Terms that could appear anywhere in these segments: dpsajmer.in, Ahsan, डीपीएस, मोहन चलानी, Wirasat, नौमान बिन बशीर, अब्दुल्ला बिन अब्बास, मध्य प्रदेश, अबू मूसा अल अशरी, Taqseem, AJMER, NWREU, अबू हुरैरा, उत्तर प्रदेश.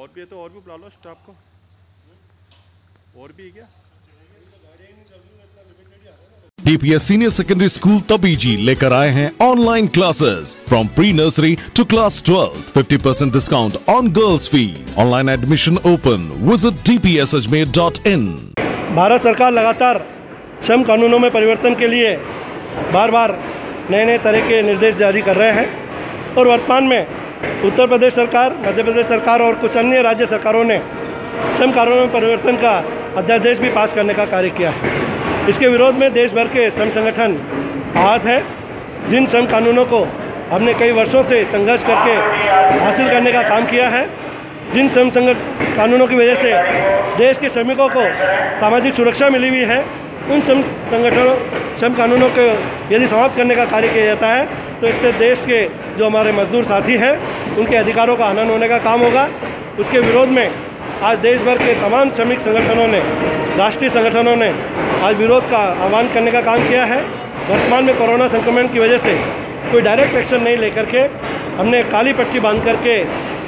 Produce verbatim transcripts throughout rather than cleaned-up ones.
और भी है तो और भी बुला लो स्टाफ को। और भी है क्या? डीपीएस senior secondary school Tabiji लेकर आए हैं online classes from pre nursery to class twelfth. Fifty percent discount on girls fees. Online admission open. Visit D P S Ajmer dot in. Bharat सरकार लगातार श्रम कानूनों में परिवर्तन के लिए बार बार नए नए तरह के निर्देश जारी कर रहे हैं और वर्तमान में उत्तर प्रदेश सरकार, मध्य प्रदेश सरकार और कुछ अन्य राज्य सरकारों ने श्रम कानूनों में परिवर्तन का अध्यादेश भी पास करने का कार्य किया। इसके विरोध में देश भर के श्रम संगठन आहत हैं। जिन श्रम कानूनों को हमने कई वर्षों से संघर्ष करके हासिल करने का काम किया है, जिन श्रम संगठन कानूनों की वजह से देश के श्रमिकों को सामाजिक सुरक्षा मिली हुई है, उन श्रम संगठनों श्रम कानूनों को यदि समाप्त करने का कार्य किया जाता है तो इससे देश के जो हमारे मजदूर साथी हैं उनके अधिकारों का हनन होने का काम होगा। उसके विरोध में आज देश भर के तमाम श्रमिक संगठनों ने, राष्ट्रीय संगठनों ने आज विरोध का आह्वान करने का काम किया है। वर्तमान में कोरोना संक्रमण की वजह से कोई डायरेक्ट एक्शन नहीं लेकर के हमने काली पट्टी बांध करके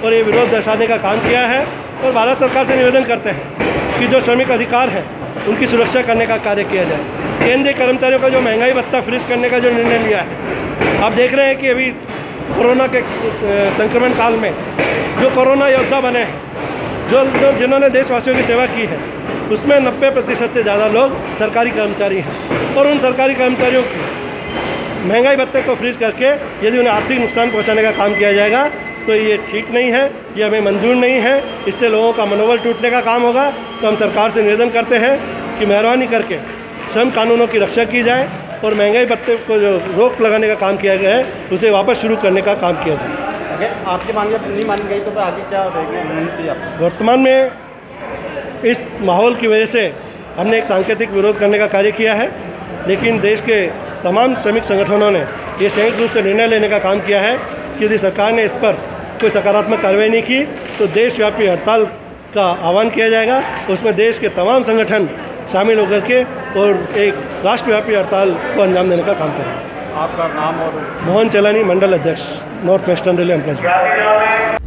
और ये विरोध दर्शाने का काम किया है और भारत सरकार से निवेदन करते हैं कि जो श्रमिक अधिकार हैं उनकी सुरक्षा करने का कार्य किया जाए। केंद्रीय कर्मचारियों का जो महंगाई भत्ता फ्रीज करने का जो निर्णय लिया है, आप देख रहे हैं कि अभी कोरोना के संक्रमण काल में जो कोरोना योद्धा बने हैं, जो लोग जिन्होंने देशवासियों की सेवा की है, उसमें नब्बे प्रतिशत से ज़्यादा लोग सरकारी कर्मचारी हैं और उन सरकारी कर्मचारियों की महंगाई भत्ते को फ्रीज करके यदि उन्हें आर्थिक नुकसान पहुँचाने का काम किया जाएगा तो ये ठीक नहीं है, ये हमें मंजूर नहीं है। इससे लोगों का मनोबल टूटने का काम होगा। तो हम सरकार से निवेदन करते हैं कि मेहरबानी करके श्रम कानूनों की रक्षा की जाए और महंगाई भत्ते को जो रोक लगाने का काम किया गया है उसे वापस शुरू करने का काम किया जाए। आपकी मांग नहीं मानी गई तो फिर आगे क्या होगा? वर्तमान में इस माहौल की वजह से हमने एक सांकेतिक विरोध करने का कार्य किया है, लेकिन देश के तमाम श्रमिक संगठनों ने ये संयुक्त रूप से निर्णय लेने का काम किया है कि यदि सरकार ने इस पर कोई सकारात्मक कार्रवाई नहीं की तो देशव्यापी हड़ताल का आह्वान किया जाएगा। उसमें देश के तमाम संगठन शामिल होकर के और एक राष्ट्रव्यापी हड़ताल को अंजाम देने का काम करेंगे। आपका नाम? और मोहन चलानी, मंडल अध्यक्ष, नॉर्थ वेस्टर्न रेलवे एम्प्लॉयज।